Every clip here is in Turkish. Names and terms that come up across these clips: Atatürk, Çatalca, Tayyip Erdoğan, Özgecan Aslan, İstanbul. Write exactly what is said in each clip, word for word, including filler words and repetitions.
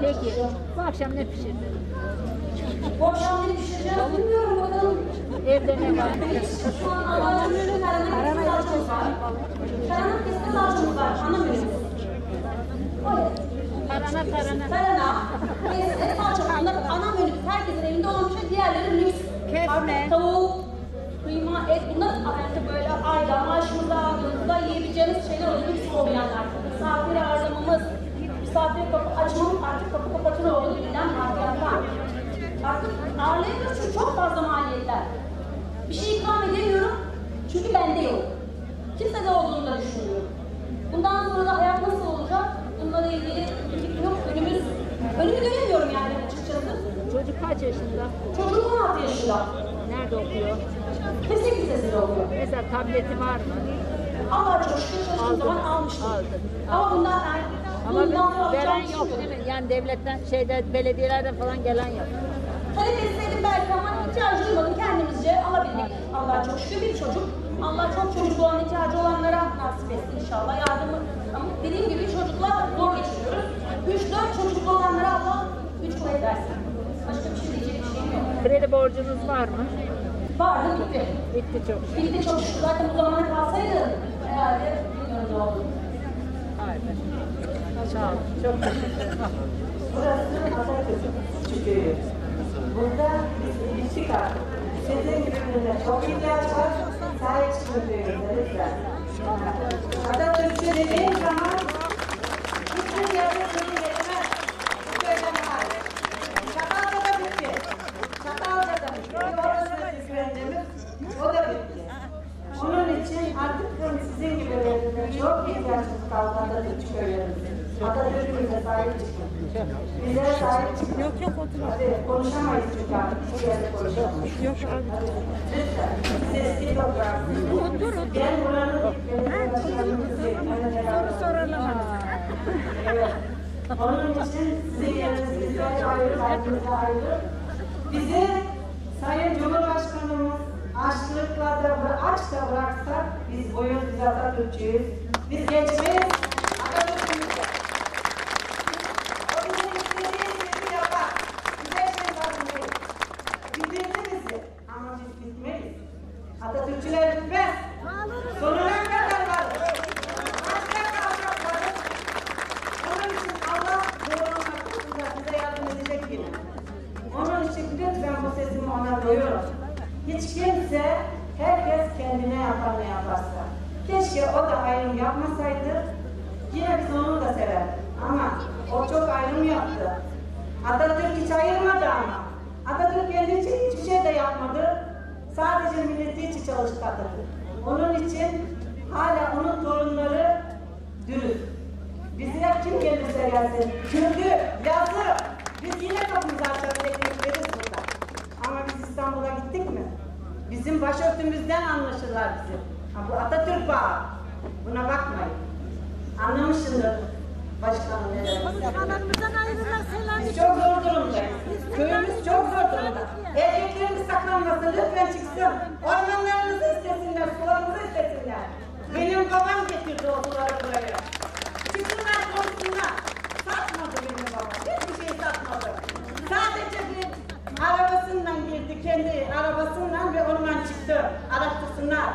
Peki, bu akşam ne pişirdin? Bu akşam ne pişireceğim bilmiyorum bakalım. Evde ne var? Şu an ana menümüz ana pilavımız var. Tarhana pilavımız var, ana menümüz. Tarhana, tarhana. Tarhana, et parçaları, bunlar ana menümüz. Herkesin evinde olan bir şey, diğerleri lüks. Kesme. Tavuk, kıyma, et, bunlar artık böyle ayda, maaşımızda, yılda yiyebileceğimiz şeyler oluyor. Lüks olmayanlar. Misafir ağırlamamız, misafir kapı açmamız artık kapı kapatır olduğunu bilen harcayatlar. Artık ağırlayabiliyoruz çünkü çok fazla maliyetler. Bir şey ikram edemiyorum çünkü bende yok. Kimse de olduğunu da düşünmüyorum. Bundan sonra da hayat nasıl olacak? Bunlarla ilgili fikrim yok. Önümüz, önümü göremiyorum yani açıkçası. Çocuk kaç yaşında? Çocuk on altı yaşında. Nerede okuyor? Meslek lisesinde okuyor. Mesela tableti var mı? Allah çok şükür çocuğum zaman almıştım. Aldım. Ama bundan erken. Ama veren yok değil mi? Yani devletten, şeyde, belediyelerden falan gelen yok. Talep etseydim belki ama ihtiyacı duymadım. Kendimizce alabildik. Allah çok şükür bir çocuk. Allah çok çocuk olan, ihtiyacı olanlara nasip etsin inşallah. Yardımı. Ama dediğim gibi çocukla zor geçiriyoruz. üç dört çocuklu olanlara Allah güç kuvvet versin. Başka bir şey diyecek bir şeyim yok. Kredi borcunuz var mı? Vardı, bitti. Bitti çok şükür. Bitti çok şükür. Zaten bu zamana kalsaydı herhalde bilmiyorum ne oldu. Aynen. Sağ olun. Çok teşekkür ederim. Burası Atatürk Stüdyoyu. Burada ilişki var. Sizin gibi birine çok ihtiyaç var. Sahip çıkıyorsunuz. Lütfen. Atatürk'ü dediğim zaman bütün yardım sözü geçmez. Bu söyleme var. Çatalca'da bitti. Çatalca'da bitti. Orası izlendiğimiz. O da bitti. Onun için artık sizin gibi birine çok ihtiyaçımız kalmadan hiç görüyoruz. Atatürk'ümüze sahip çıkın. Bize sahip çıkın. Yok yok oturun. Hadi konuşamayız çünkü artık. Hiçbir yerde konuşamayız. Yok abi. Lütfen. Sesli topraksın. Otur otur. Gel buranın ilk soru soralım. Evet. Onun için sizin yeriniz bizler ayrı, halkımıza ayrı. Bize Sayın Cumhurbaşkanımız açlıkla da aç da bıraksak biz oyun biz Atatürkçüyüz. Biz geçmeyiz. Atatürkçüler bitmez. Sonuna kadar varız. Hatta kalacak varız. Onun için Allah doğru hakkında bize yardım edecek yine. Onun için lütfen bu sesimi ona duyuyorum. Hiç kimse, herkes kendine yapanı yaparsa. Keşke o da ayrım yapmasaydı. Yine biz onu da severdik. Ama o çok ayrım yaptı. Atatürk hiç ayırmadı ama. Atatürk kendi için hiçbir şey de yapmadı. Sadece milleti için çalıştık Atatürk. Onun için hala onun torunları dürüst. Bize kim gelirse gelsin. Kürdü, yazı. Biz yine kapımızı açacağız, ekmek veririz burada. Ama biz İstanbul'a gittik mi? Bizim başörtümüzden anlaşırlar bizi. Ha, bu Atatürk var. Buna bakmayın. Anlamışsındır başkanım ne demek. Biz çok zor durumdayız. Köyümüz çok zor durumda. Evliliklerimiz saklanmasın, lütfen çıksın. Ormanlarınızı istesinler, sularınızı istesinler. Benim babam getirdi o suları buraya. Çıksınlar, konuşsunlar. Satmadı benim babam, hiçbir şey satmadı. Sadece bir arabasından girdi, kendi arabasından ve ondan çıktı. Araştırsınlar.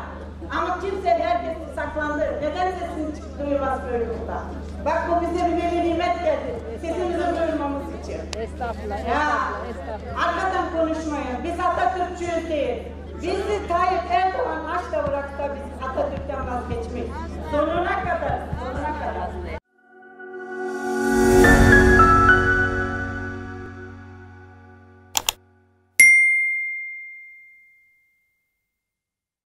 Ama kimse, herkes saklandı. Neden sesini çıktı duyulmaz böyle burada? Bak bu bize bir veli nimet geldi. Sesimizi duyurmamız için. Estağfurullah. Ya, estağfurullah. Arkadan konuşmayın. Biz Atatürkçüyüz değil. Bizi Tayyip Erdoğan aç da bıraksa biz Atatürk'ten vazgeçmeyiz. Sonuna kadar.